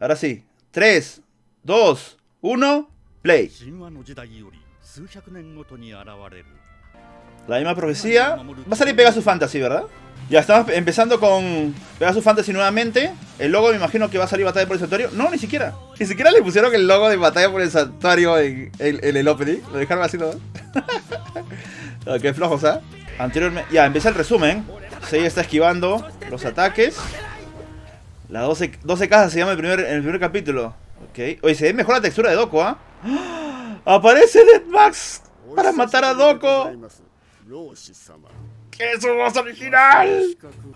Ahora sí. 3, 2, 1, play. La misma profecía. Va a salir Pegasus Fantasy, ¿verdad? Ya estamos empezando con Pegasus Fantasy nuevamente. El logo me imagino que va a salir Batalla por el Santuario. No, ni siquiera. Ni siquiera le pusieron el logo de Batalla por el Santuario en el opening. Lo dejaron así nomás. Qué flojos, ¿ah? Anteriormente... Ya, empieza el resumen. Seya está esquivando los ataques. La 12 casas se llama el primer capítulo. Ok. Oye, se ve mejor la textura de Doko, ¿ah? ¿Eh? ¡Aparece Death Max para matar a Doko! ¡Que es su voz original!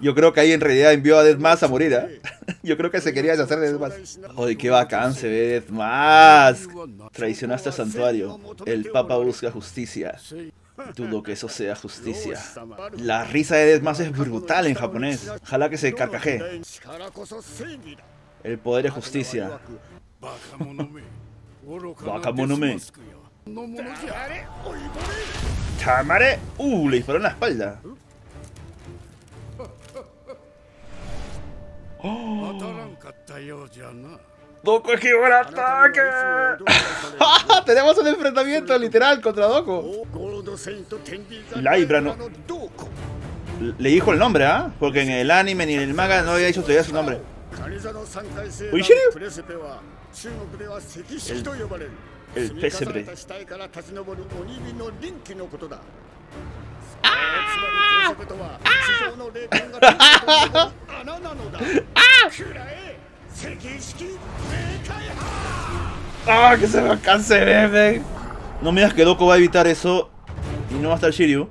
Yo creo que ahí en realidad envió a Deathmask a morir, ¿eh? Yo creo que se quería deshacer de Deathmask. ¡Ay, qué bacán se ve Deathmask! Traicionaste al santuario. El Papa busca justicia. Dudo que eso sea justicia. La risa de Deathmask es brutal en japonés. Ojalá que se carcajee. El poder es justicia. Bakamonome. Tamare. Le disparó en la espalda. Oh. Doko esquivó el ataque. Tenemos un enfrentamiento literal contra Doko. Laibrano. Le dijo el nombre, ¿ah? ¿Eh? Porque en el anime ni en el manga no había dicho todavía su nombre. ¿Uy, Shiryu? El pesebre. ¡Ah! ¡Que se me alcance, bebé! No me digas que Doko va a evitar eso y no va a estar Shiryu.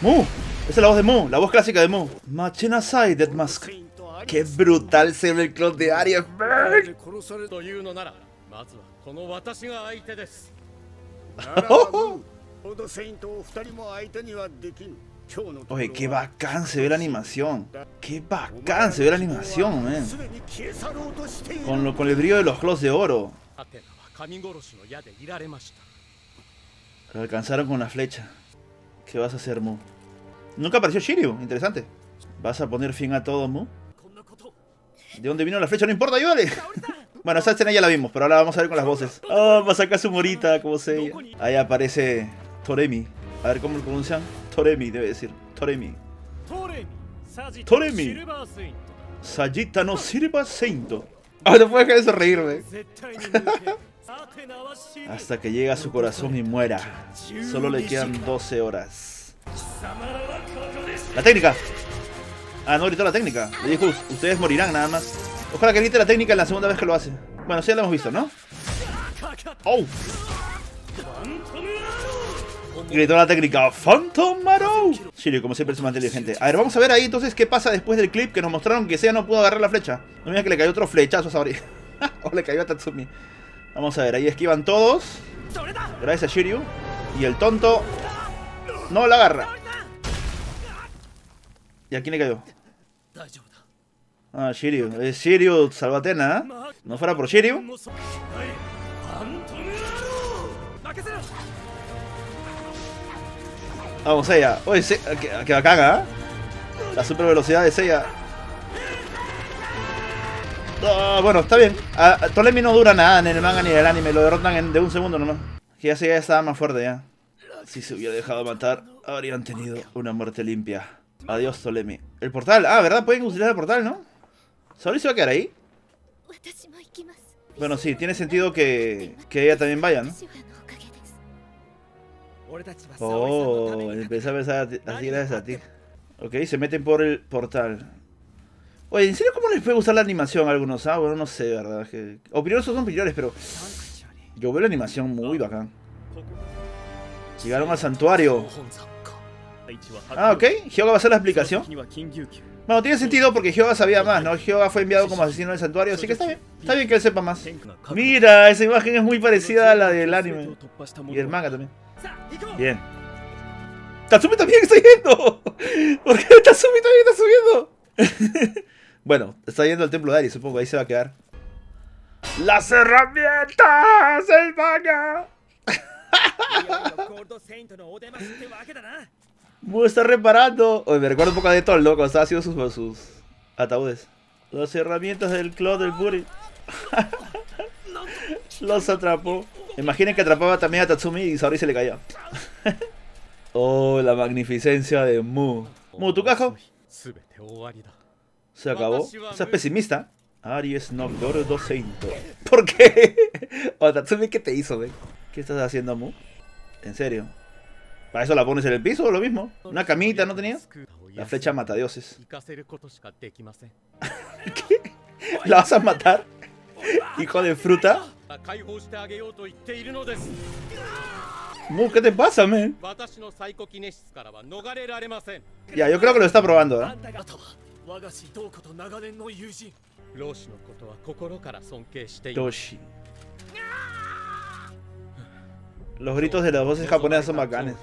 ¡Mu! Esa es la voz de Mu, la voz clásica de Mu. Machina Sai, Deathmask. ¡Qué brutal se ve el clon de Aries! Oye, qué bacán se ve la animación. Qué bacán se ve la animación, man. Con el brillo de los globos de oro. Lo alcanzaron con la flecha. ¿Qué vas a hacer, Mu? Nunca apareció Shiryu, interesante. ¿Vas a poner fin a todo, Mu? ¿De dónde vino la flecha? No importa, ayúdale. Bueno, esa escena ya la vimos, pero ahora vamos a ver con las voces. Ah, va a sacar su morita, como Seya. Ahí aparece Ptolemy. A ver cómo lo pronuncian. Ptolemy, debe decir. Ptolemy. Ptolemy. Sagittari no Silva Sainto. Ah, no puedo dejar de sonreírme. Hasta que llega a su corazón y muera. Solo le quedan 12 horas. La técnica. Ah, no gritó la técnica. Le dijo, ustedes morirán nada más. Ojalá que grite la técnica en la segunda vez que lo hace. Bueno, sí, ya la hemos visto, ¿no? ¡Oh! Gritó la técnica. ¡Phantom Marow! Shiryu, como siempre, es más inteligente. A ver, vamos a ver ahí entonces qué pasa después del clip que nos mostraron que Seya no pudo agarrar la flecha. No mira que le cayó otro flechazo a Saori. O le cayó a Tatsumi. Vamos a ver, ahí esquivan todos. Gracias a Shiryu. Y el tonto no la agarra. ¿Y a quién le cayó? Ah, Shiryu. Es Shiryu Salvatena, ¿eh? No fuera por Shiryu. Vamos, Seya. Oye, que la caga, ¿eh? La super velocidad de Seya. Oh, bueno, está bien. Ptolemy no dura nada en el manga ni en el anime. Lo derrotan de un segundo nomás. Que ya Seya estaba más fuerte ya. Si se hubiera dejado matar, habrían tenido una muerte limpia. Adiós, Ptolemy. El portal. Ah, ¿verdad? Pueden utilizar el portal, ¿no? ¿Saori se va a quedar ahí? Bueno, sí. Tiene sentido que ella también vaya, ¿no? Oh, empecé a pensar así gracias a ti. Ok, se meten por el portal. Oye, ¿en serio cómo les puede gustar la animación a algunos? Ah, bueno, no sé, ¿verdad? Que... Opiniones son opiniones, pero... Yo veo la animación muy bacán. Llegaron al santuario. Ah, ok. Hyoga va a hacer la explicación. Bueno, tiene sentido porque Hyoga sabía más, ¿no? Hyoga fue enviado como asesino del santuario, así que está bien. Está bien que él sepa más. Mira, esa imagen es muy parecida a la del anime. Y del manga también. Bien. ¡Tatsumi también está yendo! ¿Por qué Tatsumi también está subiendo? Bueno, está yendo al templo de Aries, supongo. Ahí se va a quedar. ¡Las herramientas del manga! Mu está reparando. Oye, me recuerdo un poco de Death Note, loco. Estaba haciendo sus ataúdes. Las herramientas del Claw del Buri. Los atrapó. Imaginen que atrapaba también a Tatsumi y Saori se le caía. Oh, la magnificencia de Mu. Mu, tu cajo. Se acabó. Esa es pesimista. Aries no gordo seinto. ¿Por qué? O Tatsumi, ¿qué te hizo, ve? ¿Qué estás haciendo, Mu? En serio. ¿Para eso la pones en el piso o lo mismo? ¿Una camita no tenía? La flecha mata dioses. ¿Qué? ¿La vas a matar? Hijo de fruta. Mu, ¿qué te pasa, men? Ya, yo creo que lo está probando, ¿eh? Toshi. Los gritos de las voces japonesas son bacanes.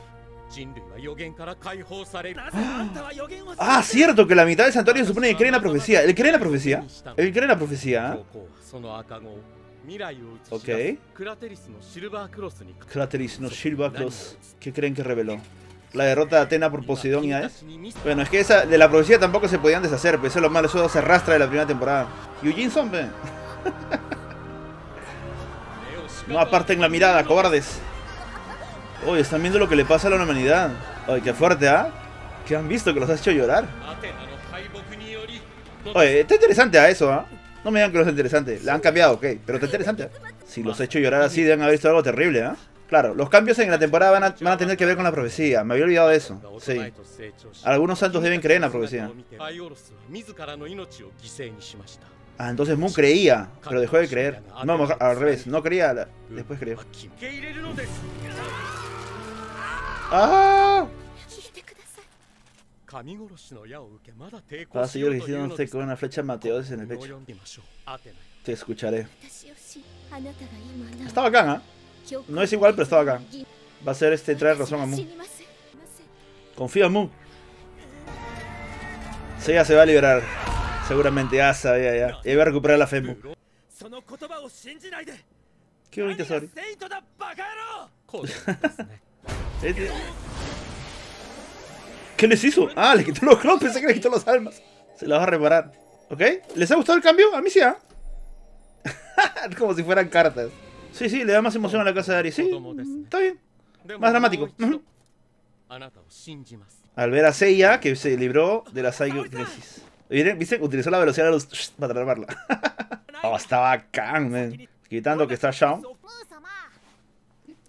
Ah, cierto que la mitad del santuario supone que cree en la profecía. ¿Él cree en la profecía? ¿Él cree en la profecía? Ok. Crateris no Silver Cross. ¿Qué creen que reveló? La derrota de Atena por Posidón y Aes. Bueno, es que esa de la profecía tampoco se podían deshacer, pero eso es lo malo, eso se arrastra de la primera temporada. Eugene Zombie. No aparten la mirada, cobardes. Oye, están viendo lo que le pasa a la humanidad. Oye, qué fuerte, ¿ah? ¿Eh? ¿Qué han visto? Que los has hecho llorar. Oye, está interesante a eso, ¿ah? ¿Eh? No me digan que no es interesante. La han cambiado, ok, pero está interesante. Si los he hecho llorar así, deben haber visto algo terrible, ¿ah? ¿Eh? Claro, los cambios en la temporada van a tener que ver con la profecía. Me había olvidado de eso. Sí. Algunos santos deben creer en la profecía. Ah, entonces Mu creía, pero dejó de creer. No, al revés. No creía, después creyó. ¡Ah! Cada señor diciéndose con una flecha Mateo en el pecho. Te escucharé. Está bacán, ¿ah? ¿Eh? No es igual, pero estaba acá. Va a ser este traer razón a Mu. Confía en Mu. Seya se va a liberar. Seguramente ya sabía ya. Y va a recuperar la fe Mu. Qué bonita Saori. ¿Qué les hizo? Ah, le quitó los clones. Pensé que le quitó las almas. Se las va a reparar. ¿Ok? ¿Les ha gustado el cambio? A mí sí, ¿ah? ¿Eh? Como si fueran cartas. Sí, sí, le da más emoción a la casa de Aries. Sí, está bien. Más dramático. Al ver a Seiya, que se libró de la Psychokinesis. ¿Viste? Utilizó la velocidad de los para atraparla. Oh, está bacán, man. Quitando que está Shawn.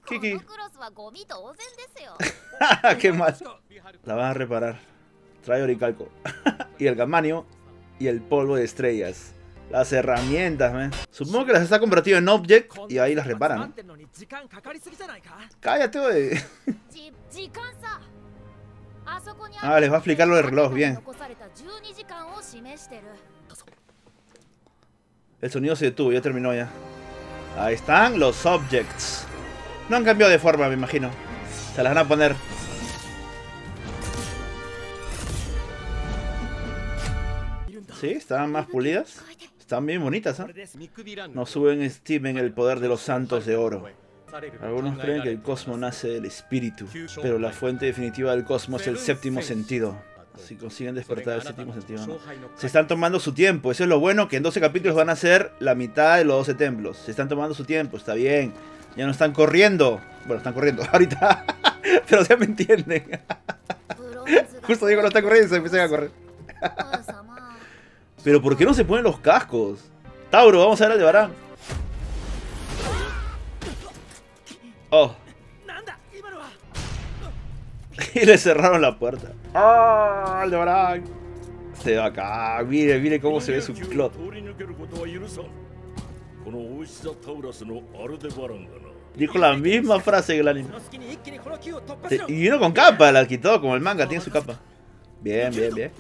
Kiki. Qué mal. La van a reparar. Trae oricalco. Y el gamanio. Y el polvo de estrellas. Las herramientas, man. Supongo que las está convertido en object y ahí las reparan. Cállate, wey. Ah, les va a explicar lo del reloj, bien. El sonido se detuvo, ya terminó ya. Ahí están los objects. No han cambiado de forma, me imagino. Se las van a poner. Sí, están más pulidas. Están bien bonitas, ¿eh? Nos suben estimen el poder de los santos de oro. Algunos creen que el cosmos nace del espíritu, pero la fuente definitiva del cosmos es el séptimo sentido. Si consiguen despertar el séptimo sentido, ¿no? Se están tomando su tiempo, eso es lo bueno, que en 12 capítulos van a ser la mitad de los 12 templos. Se están tomando su tiempo, está bien. Ya no están corriendo. Bueno, están corriendo ahorita, pero ya me entienden. Justo digo, no están corriendo y se empiezan a correr. Pero ¿por qué no se ponen los cascos? Tauro, vamos a ver al Aldebaran. Oh. Y le cerraron la puerta. ¡Ah, oh, Aldebaran! Se va acá. Mire, mire cómo se ve su clot. Dijo la misma frase que el anime. Y uno con capa, la quitó como el manga, tiene su capa. Bien, bien, bien.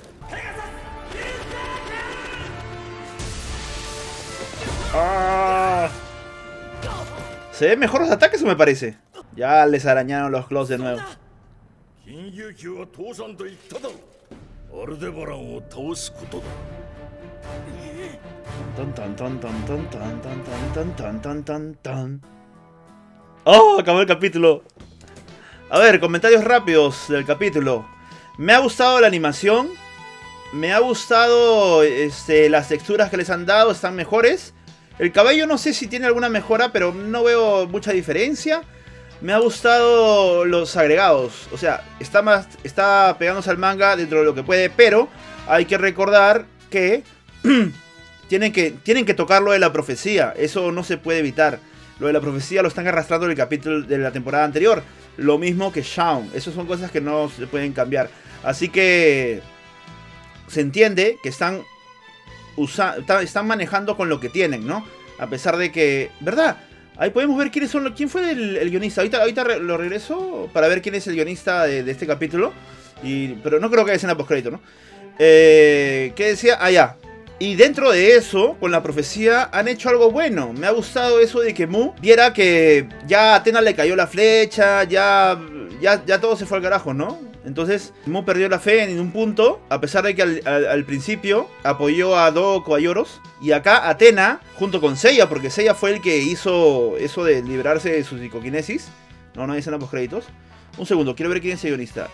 Ah. Se ven mejor los ataques, o me parece. Ya les arañaron los claws de nuevo. Oh, acabó el capítulo. A ver, comentarios rápidos del capítulo. Me ha gustado la animación. Me ha gustado las texturas que les han dado, están mejores. El cabello no sé si tiene alguna mejora, pero no veo mucha diferencia. Me ha gustado los agregados, o sea, está pegándose al manga dentro de lo que puede, pero hay que recordar que tienen que tocar lo de la profecía, eso no se puede evitar. Lo de la profecía lo están arrastrando en el capítulo de la temporada anterior, lo mismo que Shaun, esas son cosas que no se pueden cambiar. Así que se entiende que están manejando con lo que tienen, ¿no? A pesar de que, ¿verdad? Ahí podemos ver quién fue el guionista. Ahorita lo regreso para ver quién es el guionista de este capítulo. Pero no creo que haya escena postcrédito, ¿no? ¿Qué decía? Ah, ya. Y dentro de eso, con la profecía, han hecho algo bueno. Me ha gustado eso de que Mu viera que ya a Atena le cayó la flecha, ya todo se fue al carajo, ¿no? Entonces, Mu perdió la fe en un punto, a pesar de que al principio apoyó a Doko, a Yoros. Y acá Atena, junto con Seya, porque Seya fue el que hizo eso de liberarse de su psicoquinesis. No hay escena postcréditos. Un segundo, quiero ver quién es el guionista.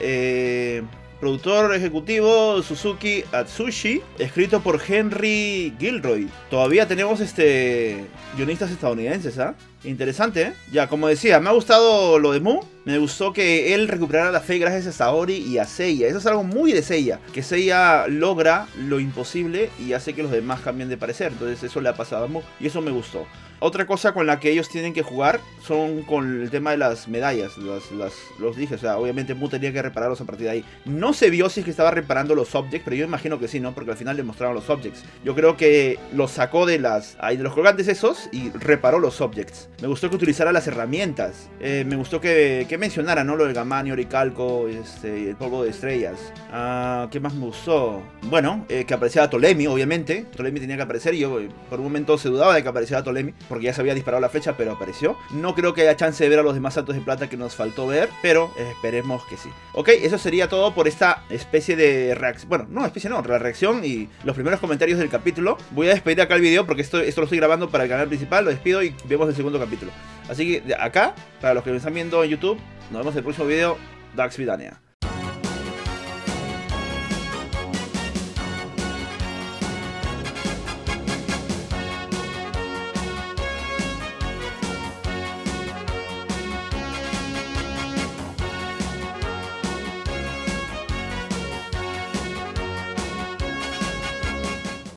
Productor ejecutivo, Suzuki Atsushi. Escrito por Henry Gilroy. Todavía tenemos guionistas estadounidenses, ¿ah? Interesante, ¿eh? Ya, como decía, me ha gustado lo de Mu. Me gustó que él recuperara la fe gracias a Saori y a Seiya. Eso es algo muy de Seiya. Que Seiya logra lo imposible y hace que los demás cambien de parecer. Entonces eso le ha pasado a Mu y eso me gustó. Otra cosa con la que ellos tienen que jugar son con el tema de las medallas, los dije, o sea, obviamente Mu tenía que repararlos a partir de ahí. No se vio si es que estaba reparando los objects, pero yo imagino que sí, ¿no? Porque al final le mostraron los objects. Yo creo que los sacó de los colgantes esos y reparó los objects. Me gustó que utilizara las herramientas. Me gustó que mencionara, ¿no? Lo del gamanio, oricalco, el polvo de estrellas. ¿Qué más me gustó? Bueno, que apareciera Ptolemy, obviamente. Ptolemy tenía que aparecer y yo por un momento se dudaba de que apareciera Ptolemy, porque ya se había disparado la flecha, pero apareció. No creo que haya chance de ver a los demás santos de plata que nos faltó ver, pero esperemos que sí. Ok, eso sería todo por esta especie de reacción. Bueno, no, especie no, la reacción y los primeros comentarios del capítulo. Voy a despedir acá el video porque esto lo estoy grabando para el canal principal. Lo despido y vemos el segundo capítulo. Así que acá, para los que me están viendo en YouTube, nos vemos en el próximo video. Dax Vidania.